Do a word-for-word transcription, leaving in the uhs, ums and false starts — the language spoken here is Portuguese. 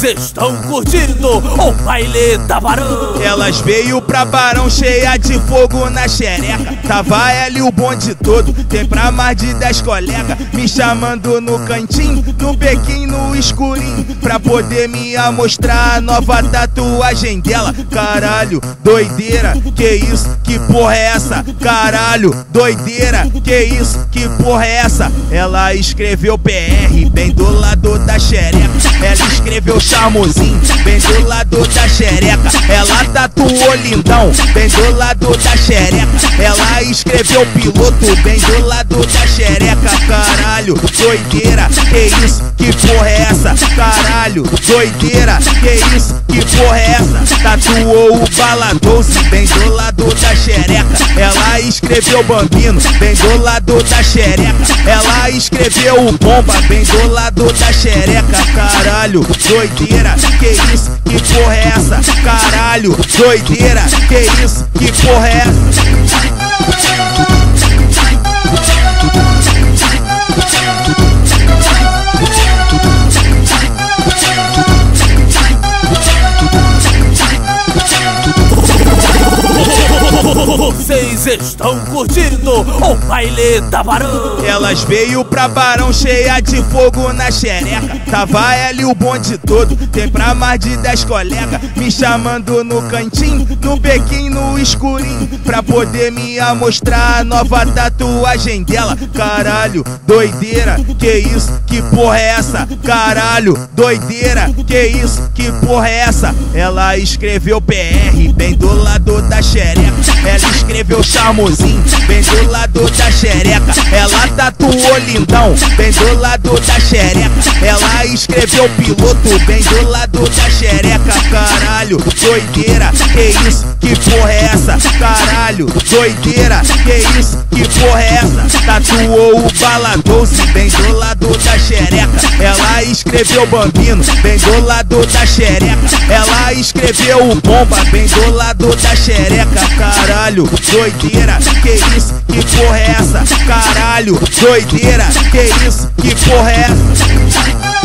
Vocês estão curtindo o baile da Barão. Elas veio pra Barão cheia de fogo na xereca. Tava ela e o bonde todo, tem pra mais de dez colegas. Me chamando no cantinho, no bequinho, no escurinho, pra poder me amostrar a nova tatuagem dela. Caralho, doideira, que isso, que porra é essa? Caralho, doideira, que isso, que porra é essa? Ela escreveu P R bem do lado da xereca. Ela escreveu charmosinho bem do lado da xereca. Ela tatuou lindão bem do lado da xereca. Ela escreveu piloto bem do lado da xereca. Caralho, doideira, que isso, que porra é essa? Caralho, doideira, que isso, que porra é essa? Tatuou o bala doce bem do lado da xereca. Ela escreveu bambino bem do lado da xereca. Ela escreveu o bomba bem do lado da xereca. Caralho, doideira, que isso, que porra é essa? Caralho, doideira, que isso, que porra é essa? Vocês estão curtindo o baile da Barão. Elas veio pra Barão cheia de fogo na xereca. Tava ela e o bonde todo, tem pra mais de dez colegas. Me chamando no cantinho, no bequinho, no escurinho, pra poder me amostrar a nova tatuagem dela. Caralho, doideira, que isso, que porra é essa? Caralho, doideira, que isso, que porra é essa? Ela escreveu P R bem do lado da xereca. Ela escreveu charmosinho bem do lado da xereca. Ela tatuou lindão bem do lado da xereca. Ela escreveu piloto bem do lado da xereca. Caralho, doideira, que isso, que porra é essa? Caralho, doideira, que isso, que porra é essa? Tatuou o bala doce bem do lado da xereca. Ela escreveu bambino bem do lado da xereca. Ela escreveu o bomba bem do lado da xereca. Caralho, doideira, que isso, que porra é essa? Caralho, doideira, que isso, que porra é essa?